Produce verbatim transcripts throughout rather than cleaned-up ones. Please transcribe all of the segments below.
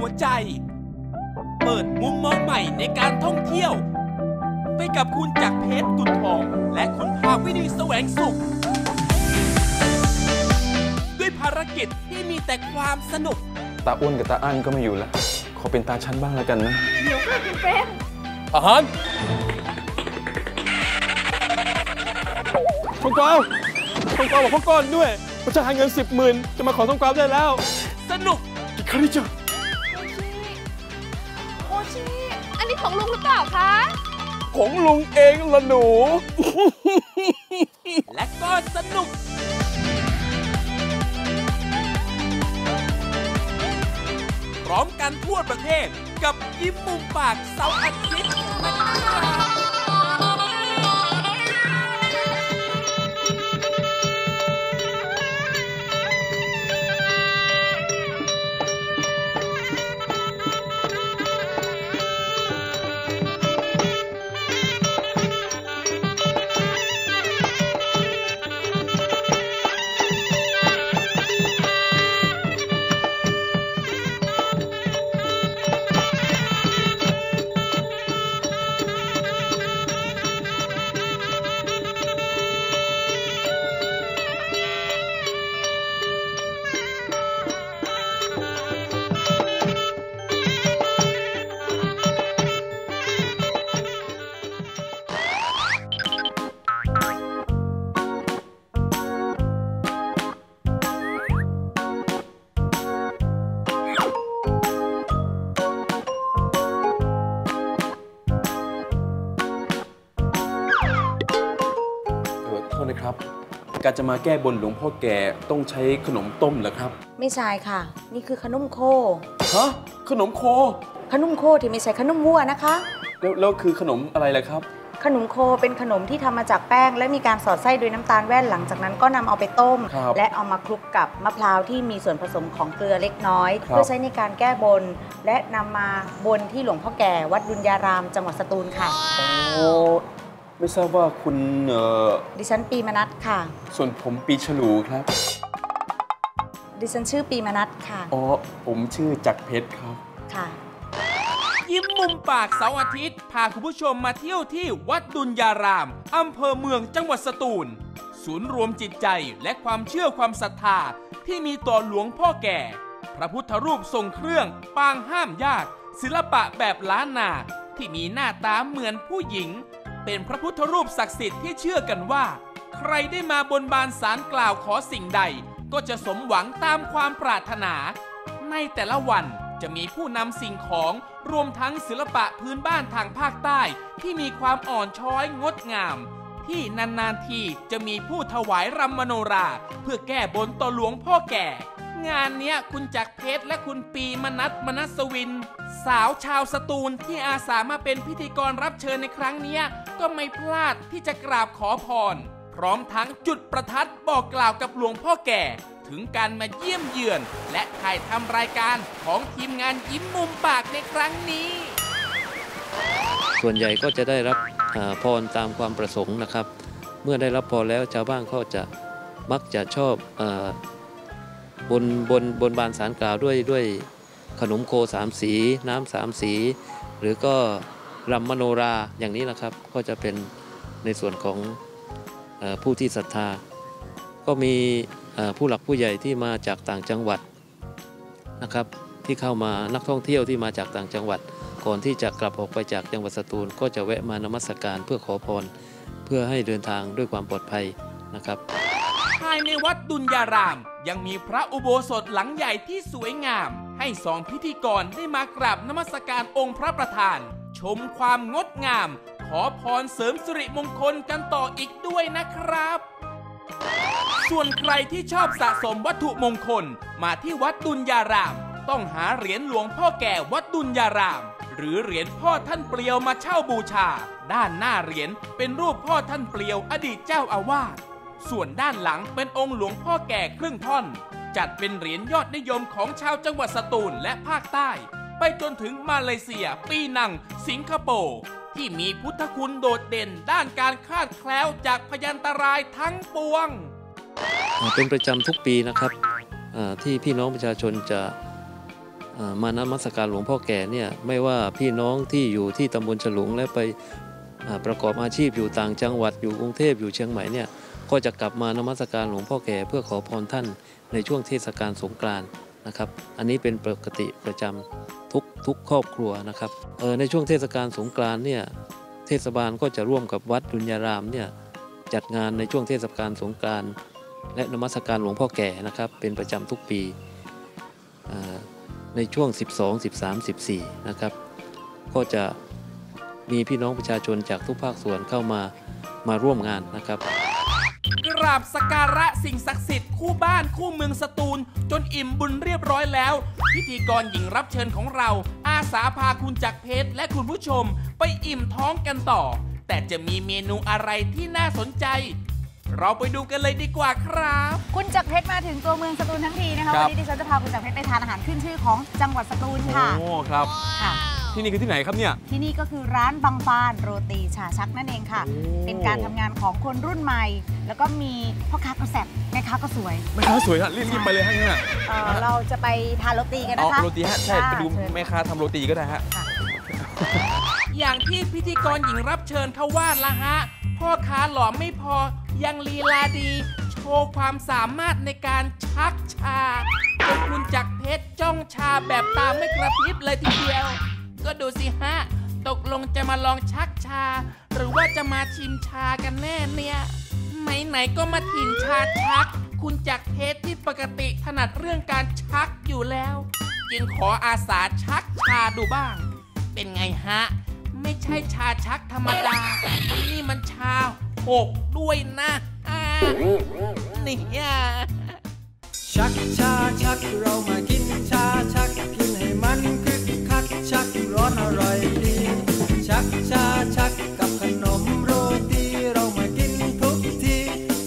หัวใจเปิดมุมมองใหม่ในการท่องเที่ยวไปกับคุณจักรเพชร กุลทองและคุณภาวินี แสวงสุขด้วยภารกิจที่มีแต่ความสนุกตาอ้วนกับตาอั้นก็ไม่อยู่แล้วขอเป็นตาชั้นบ้างแล้วกันนะเดี๋ยวค่ะคุณเป้อาหารทองกวาวทองกวาวบอกพ่อก้อนด้วยว่าจะหาเงินสิบหมื่นจะมาขอทองกวาวได้แล้วสนุกอีกครั้งจ้ะโอชิอันนี้ของลุงหรือเปล่าคะของลุงเองละหนูและก็สนุกพร้อมกันทั่วประเทศกับยิ้มมุมปากเสาร์อาทิตย์การจะมาแก้บนหลวงพ่อแก่ต้องใช้ขนมต้มเหรอครับไม่ใช่ค่ะนี่คือขนมโคฮะขนมโคขนมโคที่ไม่ใช่ขนมวัวนะคะแล้วแล้วคือขนมอะไรล่ะครับขนมโคเป็นขนมที่ทำมาจากแป้งและมีการสอดไส้ด้วยน้ำตาลแว่นหลังจากนั้นก็นำเอาไปต้มและเอามาคลุกกับมะพร้าวที่มีส่วนผสมของเกลือเล็กน้อยเพื่อใช้ในการแก้บนและนำมาบนที่หลวงพ่อแก่วัดบุญญารามจังหวัดสตูลค่ะโอ้ไม่ทราบว่าคุณเอ่อดิฉันปีมนัสค่ะส่วนผมปีฉลูครับดิฉันชื่อปีมนัสค่ะอ๋อผมชื่อจักรเพชรครับค่ะยิ้มมุมปากเสาร์อาทิตย์พาคุณผู้ชมมาเที่ยวที่วัดดุลยารามอำเภอเมืองจังหวัดสตูลศูนย์รวมจิตใจและความเชื่อความศรัทธาที่มีต่อหลวงพ่อแก่พระพุทธรูปทรงเครื่องปางห้ามญาติศิลปะแบบล้านนาที่มีหน้าตาเหมือนผู้หญิงเป็นพระพุทธรูปศักดิ์สิทธิ์ที่เชื่อกันว่าใครได้มาบนบานศาลกล่าวขอสิ่งใดก็จะสมหวังตามความปรารถนาในแต่ละวันจะมีผู้นำสิ่งของรวมทั้งศิลปะพื้นบ้านทางภาคใต้ที่มีความอ่อนช้อยงดงามที่นานๆทีจะมีผู้ถวายรำมโนราเพื่อแก้บนต่อหลวงพ่อแก่งานเนี้ยคุณจักรเพชรและคุณปีมนัส มนัสวินสาวชาวสตูลที่อาสามาเป็นพิธีกรรับเชิญในครั้งนี้ก็ไม่พลาดที่จะกราบขอพรพร้อมทั้งจุดประทัดบอกกล่าวกับหลวงพ่อแก่ถึงการมาเยี่ยมเยือนและถ่ายทำรายการของทีมงานยิ้มมุมปากในครั้งนี้ส่วนใหญ่ก็จะได้รับพรตามความประสงค์นะครับเมื่อได้รับพรแล้วชาวบ้านก็จะมักจะชอบบนบนบนบานศาลกล่าวด้วยด้วยขนมโคสามสีน้ำสามสีหรือก็รำมโนราอย่างนี้นะครับก็จะเป็นในส่วนของผู้ที่ศรัทธาก็มีผู้หลักผู้ใหญ่ที่มาจากต่างจังหวัดนะครับที่เข้ามานักท่องเที่ยวที่มาจากต่างจังหวัดก่อนที่จะกลับออกไปจากจังหวัดสตูลก็จะแวะมานมัสการเพื่อขอพรเพื่อให้เดินทางด้วยความปลอดภัยนะครับภายในวัดดุลยารามยังมีพระอุโบสถหลังใหญ่ที่สวยงามให้สองพิธีกรได้มากราบนมัสการองค์พระประธานชมความงดงามขอพรเสริมสิริมงคลกันต่ออีกด้วยนะครับส่วนใครที่ชอบสะสมวัตถุมงคลมาที่วัดดุลยารามต้องหาเหรียญหลวงพ่อแก่วัดดุลยารามหรือเหรียญพ่อท่านเปลียวมาเช่าบูชาด้านหน้าเหรียญเป็นรูปพ่อท่านเปลียวอดีตเจ้าอาวาสส่วนด้านหลังเป็นองค์หลวงพ่อแก่ครึ่งท่อนจัดเป็นเหรียญยอดนิยมของชาวจังหวัดสตูลและภาคใต้ไปจนถึงมาเลเซียปีนังสิงคโปร์ที่มีพุทธคุณโดดเด่นด้านการคลาดแคล้วจากพยันตรายทั้งปวงเป็นประจำทุกปีนะครับที่พี่น้องประชาชนจะ มานมัสการหลวงพ่อแก่เนี่ยไม่ว่าพี่น้องที่อยู่ที่ตำบลฉลุงและไปประกอบอาชีพอยู่ต่างจังหวัดอยู่กรุงเทพอยู่เชียงใหม่เนี่ยก็จะกลับมานมัสการหลวงพ่อแก่เพื่อขอพรท่านในช่วงเทศกาลสงกรานต์นะครับอันนี้เป็นปกติประจำทุกทุกครอบครัวนะครับเออในช่วงเทศกาลสงกรานต์เนี่ยเทศบาลก็จะร่วมกับวัดดุลยารามเนี่ยจัดงานในช่วงเทศกาลสงกรานต์และนมัสการหลวงพ่อแก่นะครับเป็นประจำทุกปีในช่วงสิบสอง สิบสาม สิบสี่นะครับก็จะมีพี่น้องประชาชนจากทุกภาคส่วนเข้ามามาร่วมงานนะครับกราบสักการะสิ่งศักดิ์สิทธิ์คู่บ้านคู่เมืองสตูลจนอิ่มบุญเรียบร้อยแล้วพิธีกรหญิงรับเชิญของเราอาสาพาคุณจักรเพชรและคุณผู้ชมไปอิ่มท้องกันต่อแต่จะมีเมนูอะไรที่น่าสนใจเราไปดูกันเลยดีกว่าครับคุณจักรเพชรมาถึงตัวเมืองสตูลทั้งทีนะคะวันนี้ดิฉันจะพาคุณจักรเพชรไปทานอาหารขึ้นชื่อของจังหวัดสตูลค่ะโอ้ครับค่ะที่นี่คือที่ไหนครับเนี่ยที่นี่ก็คือร้านบางปานโรตีชาชักนั่นเองค่ะเป็นการทำงานของคนรุ่นใหม่แล้วก็มีพ่อค้าก็แซ่บแม่ค้าก็สวยแม่ค้าสวยฮะรีบไปเลยฮะเนี่ยเราจะไปทานโรตีกันนะคะโรตีฮะใช่ไปดูแม่ค้าทำโรตีก็ได้ฮะอย่างที่พิธีกรหญิงรับเชิญเขาว่าละฮะพ่อค้าหล่อไม่พอยังลีลาดีโชว์ความสามารถในการชักชาจนคุณจักรเพชรจ้องชาแบบตาไม่กระพริบเลยทีเดียวก็ดูสิฮะตกลงจะมาลองชักชาหรือว่าจะมาชิมชากันแน่เนี่ยไหนๆก็มาถิ่นชาชักคุณจักรเพชรที่ปกติถนัดเรื่องการชักอยู่แล้วจึงขออาสาชักชาดูบ้างเป็นไงฮะไม่ใช่ชาชักธรรมดานี่มันชาหกด้วยนะนี่ย่าชักชาชักเรามากินชาชักกินให้มันคึกคักชักร้อนอร่อยดีชักชาชักกับขนมโรตีเรามากินทุกที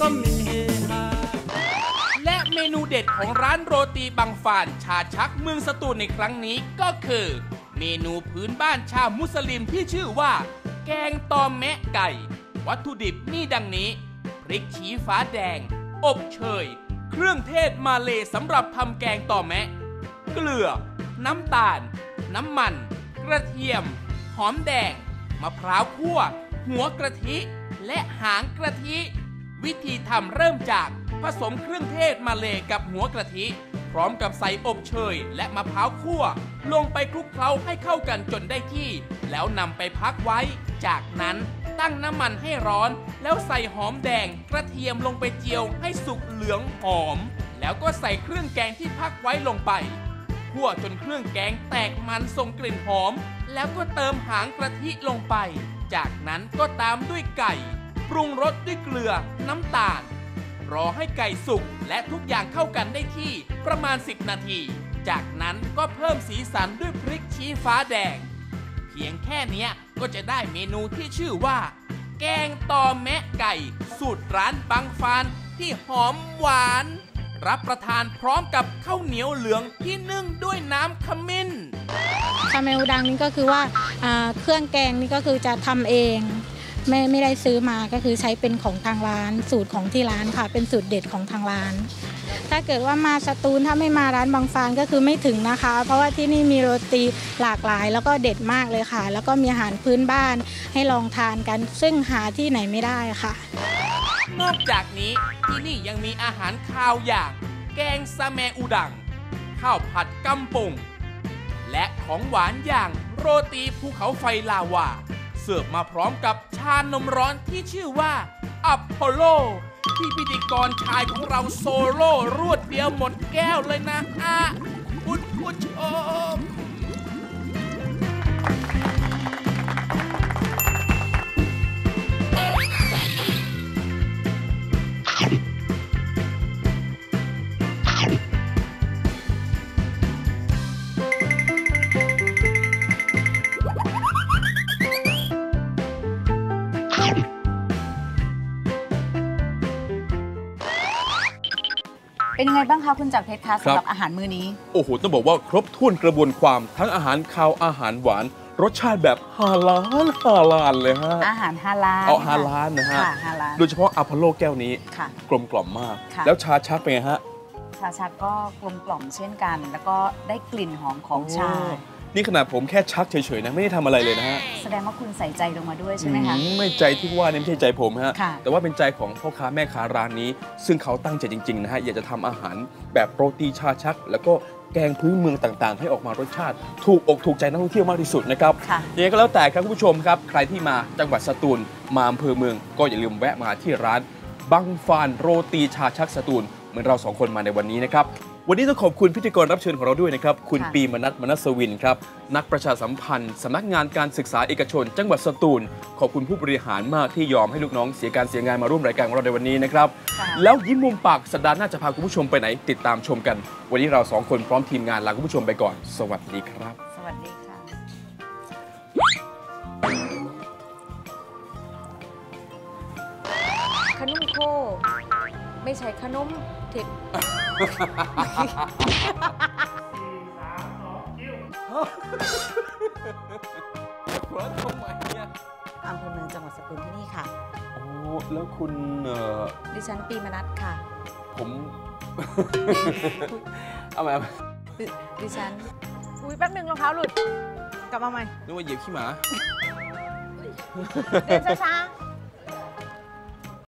ก็มีเฮฮาและเมนูเด็ดของร้านโรตีบางฝานชาชักเมืองสตูลในครั้งนี้ก็คือเมนูพื้นบ้านชาวมุสลิมที่ชื่อว่าแกงตอมแมะไก่วัตถุดิบนี่ดังนี้พริกชี้ฟ้าแดงอบเชยเครื่องเทศมาเลสำหรับทำแกงตอมแมะเกลือน้ำตาลน้ำมันกระเทียมหอมแดงมะพร้าวคั่วหัวกะทิและหางกะทิวิธีทำเริ่มจากผสมเครื่องเทศมาเลกับหัวกะทิพร้อมกับใส่อบเชยและมะพร้าวคั่วลงไปคลุกเคล้าให้เข้ากันจนได้ที่แล้วนำไปพักไว้จากนั้นตั้งน้ำมันให้ร้อนแล้วใส่หอมแดงกระเทียมลงไปเจียวให้สุกเหลืองหอมแล้วก็ใส่เครื่องแกงที่พักไว้ลงไปคั่วจนเครื่องแกงแตกมันส่งกลิ่นหอมแล้วก็เติมหางกะทิลงไปจากนั้นก็ตามด้วยไก่ปรุงรสด้วยเกลือน้ำตาลรอให้ไก่สุกและทุกอย่างเข้ากันได้ที่ประมาณสิบนาทีจากนั้นก็เพิ่มสีสันด้วยพริกชี้ฟ้าแดงเพียงแค่นี้ก็จะได้เมนูที่ชื่อว่าแกงตอมแมะไก่สูตรร้านบางฟานที่หอมหวานรับประทานพร้อมกับข้าวเหนียวเหลืองที่นึ่งด้วยน้ำขมิ้นคาเมลดังนี่ก็คือว่าเครื่องแกงนี่ก็คือจะทำเองไม่ไม่ได้ซื้อมาก็คือใช้เป็นของทางร้านสูตรของที่ร้านค่ะเป็นสูตรเด็ดของทางร้านถ้าเกิดว่ามาสตูลถ้าไม่มาร้านบางฟานก็คือไม่ถึงนะคะเพราะว่าที่นี่มีโรตีหลากหลายแล้วก็เด็ดมากเลยค่ะแล้วก็มีอาหารพื้นบ้านให้ลองทานกันซึ่งหาที่ไหนไม่ได้ค่ะนอกจากนี้ที่นี่ยังมีอาหารคาวอย่างแกงซาแมอุดังข้าวผัดกัมปุงและของหวานอย่างโรตีภูเขาไฟลาวาเสิร์ฟมาพร้อมกับชานมร้อนที่ชื่อว่าอัพโพโลที่พิธีกรชายของเราโซโล่รวดเดียวหมดแก้วเลยนะอ่ะคุณผู้ชมเป็นยังไงบ้างคะคุณจักรเพชรคะสำหรับอาหารมื้อนี้โอ้โหต้องบอกว่าครบถ้วนกระบวนความทั้งอาหารคาวอาหารหวานรสชาติแบบฮาลาลฮาลาลเลยฮะอาหารฮาลาลเอาฮาลาลนะฮะโดยเฉพาะอัพโพโลแก้วนี้กลมกล่อมมากแล้วชาชักเป็นไงฮะ ชาชักก็กลมกล่อมเช่นกันแล้วก็ได้กลิ่นหอมของชานี่ขนาดผมแค่ชักเฉยๆนะไม่ได้ทำอะไรเลยนะฮะแสดงว่าคุณใส่ใจลงมาด้วยใช่ไหมคะไม่ใจที่ว่านี่ไม่ใช่ใจผมฮะแต่ว่าเป็นใจของพ่อค้าแม่ค้าร้านนี้ซึ่งเขาตั้งใจจริงๆนะฮะอยากจะทำอาหารแบบโรตีชาชักแล้วก็แกงพื้นเมืองต่างๆให้ออกมารสชาติถูกอกถูกใจนักท่องเที่ยวมากที่สุดนะครับยังไงก็แล้วแต่ครับคุณผู้ชมครับใครที่มาจังหวัดสตูลมาอำเภอเมืองก็อย่าลืมแวะมาที่ร้านบังฟานโรตีชาชักสตูลเหมือนเราสองคนมาในวันนี้นะครับวันนี้ต้องขอบคุณพิธีกรรับเชิญของเราด้วยนะครับคุณปีมนัสมนัสวินครับนักประชาสัมพันธ์สำนักงานการศึกษาเอกชนจังหวัดสตูลขอบคุณผู้บริหารมากที่ยอมให้ลูกน้องเสียการเสียงานมาร่วมรายการของเราในวันนี้นะครับแล้วยิ้มมุมปากสัปดาห์หน้าจะพาคุณผู้ชมไปไหนติดตามชมกันวันนี้เราสองคนพร้อมทีมงานลาคุณผู้ชมไปก่อนสวัสดีครับสวัสดีค่ะขนมโคไม่ใช่ขนมเท็ดหัวทำไมเนี่ยอำเภอเมืองจังหวัดสตูลที่นี่ค่ะโอ้แล้วคุณเอ่อดิฉันปีมนัสค่ะผมเอาใหม่ดิฉันอุ้ยแป๊บหนึ่งรองเท้าหลุดกลับมาใหม่นึกว่าเหยียบขี้หมาเดินช้า